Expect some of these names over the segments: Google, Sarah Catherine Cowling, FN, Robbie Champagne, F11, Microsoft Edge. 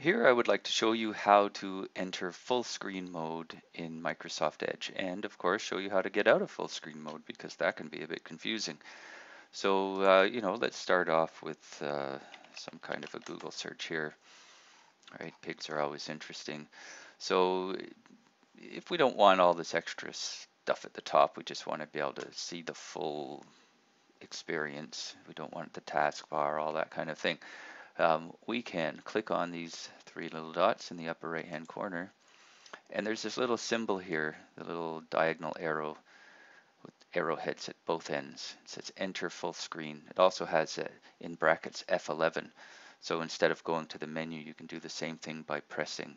Here I would like to show you how to enter full screen mode in Microsoft Edge, and of course show you how to get out of full screen mode, because that can be a bit confusing. So let's start off with some kind of a Google search here. All right, pigs are always interesting. So if we don't want all this extra stuff at the top, we just want to be able to see the full experience. We don't want the taskbar, all that kind of thing. We can click on these three little dots in the upper right hand corner, and there's this little symbol here, the little diagonal arrow with arrowheads at both ends. It says enter full screen. It also has in brackets F11. So instead of going to the menu, you can do the same thing by pressing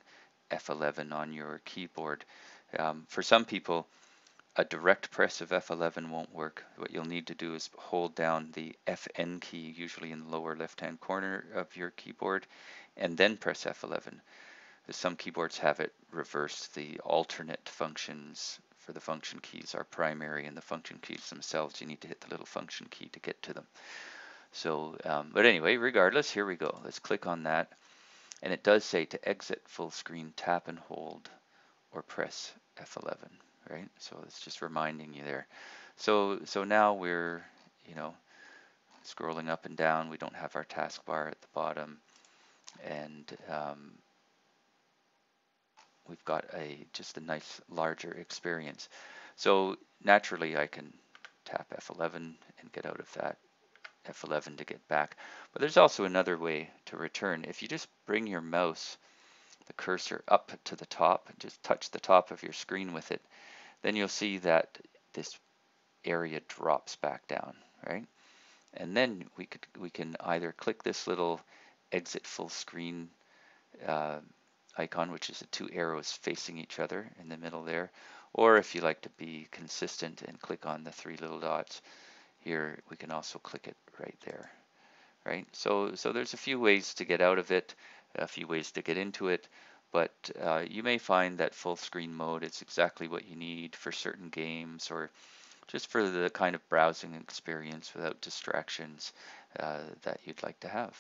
F11 on your keyboard. For some people, a direct press of F11 won't work. What you'll need to do is hold down the FN key, usually in the lower left-hand corner of your keyboard, and then press F11. Some keyboards have it reversed. The alternate functions for the function keys are primary, and the function keys themselves, you need to hit the little function key to get to them. So, but anyway, regardless, here we go. Let's click on that. And it does say to exit full screen, tap and hold, or press F11. Right, so it's just reminding you there. So now we're, scrolling up and down. We don't have our taskbar at the bottom, and we've got just a nice larger experience. So naturally, I can tap F11 and get out of that F11 to get back. But there's also another way to return. If you just bring your mouse, the cursor, up to the top, and just touch the top of your screen with it, then you'll see that this area drops back down, right? And then we can either click this little exit full screen icon, which is the two arrows facing each other in the middle there, or if you like to be consistent and click on the three little dots here, we can also click it right there, right? So there's a few ways to get out of it, a few ways to get into it, but you may find that full screen mode, it's exactly what you need for certain games, or just for the kind of browsing experience without distractions that you'd like to have.